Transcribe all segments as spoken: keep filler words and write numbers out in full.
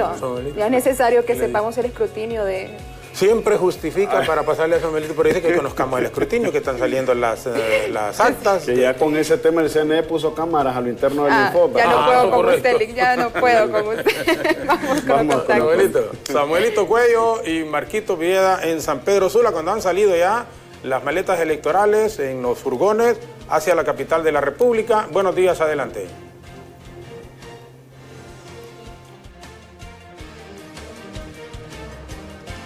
Samuelito, Samuelito. Ya es necesario que sepamos el escrutinio de... Siempre justifica ah. para pasarle a Samuelito, pero dice que conozcamos el escrutinio, que están saliendo las, eh, las actas. Que ya con ese tema el C N E puso cámaras a lo interno del ah, Infop. Ya, ah, no usted, ya no puedo con usted, ya no puedo con usted. Vamos con Samuelito. Samuelito Cuello y Marquito Villeda en San Pedro Sula, cuando han salido ya las maletas electorales en los furgones hacia la capital de la República. Buenos días, adelante.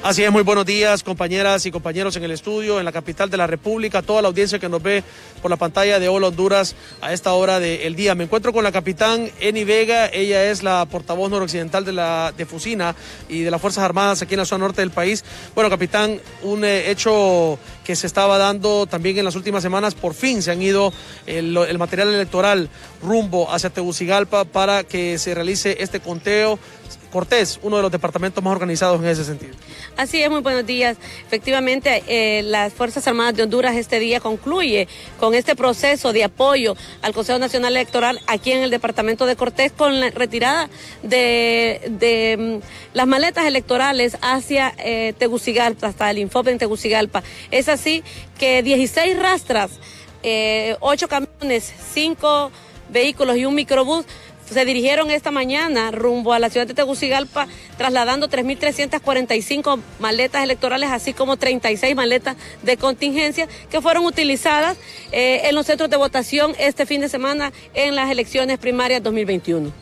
Así es, muy buenos días, compañeras y compañeros en el estudio, en la capital de la República, toda la audiencia que nos ve por la pantalla de Hola Honduras a esta hora del día. Me encuentro con la capitán Eni Vega, ella es la portavoz noroccidental de la de Fusina y de las Fuerzas Armadas aquí en la zona norte del país. Bueno, capitán, un hecho que se estaba dando también en las últimas semanas, por fin se han ido el, el material electoral rumbo hacia Tegucigalpa para que se realice este conteo. Cortés, uno de los departamentos más organizados en ese sentido. Así es, muy buenos días. Efectivamente, eh, las Fuerzas Armadas de Honduras este día concluye con este proceso de apoyo al Consejo Nacional Electoral aquí en el departamento de Cortés con la retirada de, de um, las maletas electorales hacia eh, Tegucigalpa, hasta el Infop en Tegucigalpa. Es así que dieciséis rastras, eh, ocho camiones, cinco vehículos y un microbús se dirigieron esta mañana rumbo a la ciudad de Tegucigalpa, trasladando tres mil trescientas cuarenta y cinco maletas electorales, así como treinta y seis maletas de contingencia que fueron utilizadas eh, en los centros de votación este fin de semana en las elecciones primarias dos mil veintiuno.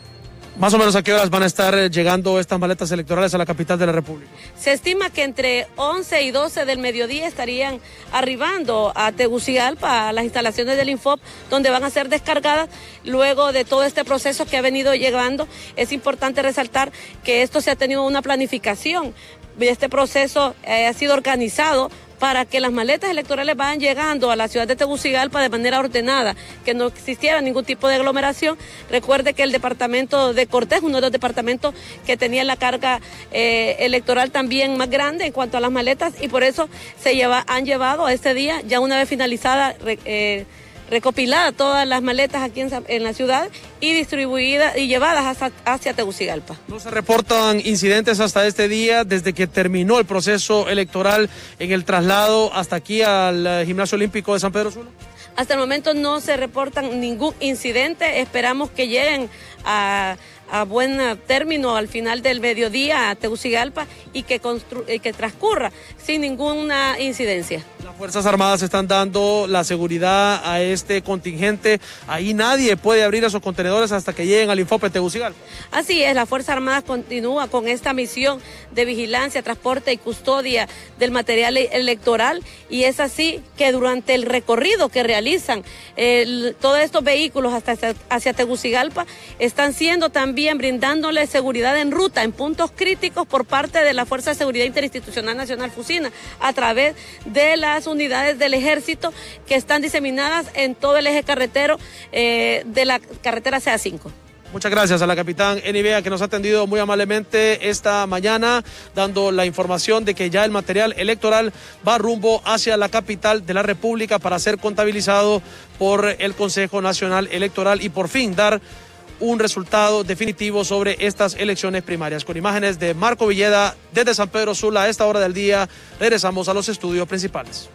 ¿Más o menos a qué horas van a estar llegando estas maletas electorales a la capital de la República? Se estima que entre once y doce del mediodía estarían arribando a Tegucigalpa, a las instalaciones del Infop, donde van a ser descargadas luego de todo este proceso que ha venido llegando. Es importante resaltar que esto se ha tenido una planificación, este proceso eh, ha sido organizado para que las maletas electorales vayan llegando a la ciudad de Tegucigalpa de manera ordenada, que no existiera ningún tipo de aglomeración. Recuerde que el departamento de Cortés, uno de los departamentos que tenía la carga eh, electoral también más grande en cuanto a las maletas, y por eso se lleva, han llevado este día, ya una vez finalizada, re, eh, recopilada todas las maletas aquí en, en la ciudad y distribuidas y llevadas hasta, hacia Tegucigalpa. No se reportan incidentes hasta este día desde que terminó el proceso electoral en el traslado hasta aquí al Gimnasio Olímpico de San Pedro Sula. Hasta el momento no se reportan ningún incidente, esperamos que lleguen a, a buen término al final del mediodía a Tegucigalpa y que, y que transcurra sin ninguna incidencia. Las Fuerzas Armadas están dando la seguridad a este contingente, ahí nadie puede abrir esos contenedores hasta que lleguen al Infop de Tegucigalpa. Así es, las Fuerzas Armadas continúa con esta misión de vigilancia, transporte y custodia del material electoral, y es así que durante el recorrido que realizan El, todos estos vehículos hasta hacia Tegucigalpa están siendo también brindándole seguridad en ruta, en puntos críticos por parte de la Fuerza de Seguridad Interinstitucional Nacional Fusina, a través de las unidades del ejército que están diseminadas en todo el eje carretero eh, de la carretera C A cinco. Muchas gracias a la capitán Eni Vega, que nos ha atendido muy amablemente esta mañana, dando la información de que ya el material electoral va rumbo hacia la capital de la República para ser contabilizado por el Consejo Nacional Electoral y por fin dar un resultado definitivo sobre estas elecciones primarias. Con imágenes de Marco Villeda desde San Pedro Sula a esta hora del día, regresamos a los estudios principales.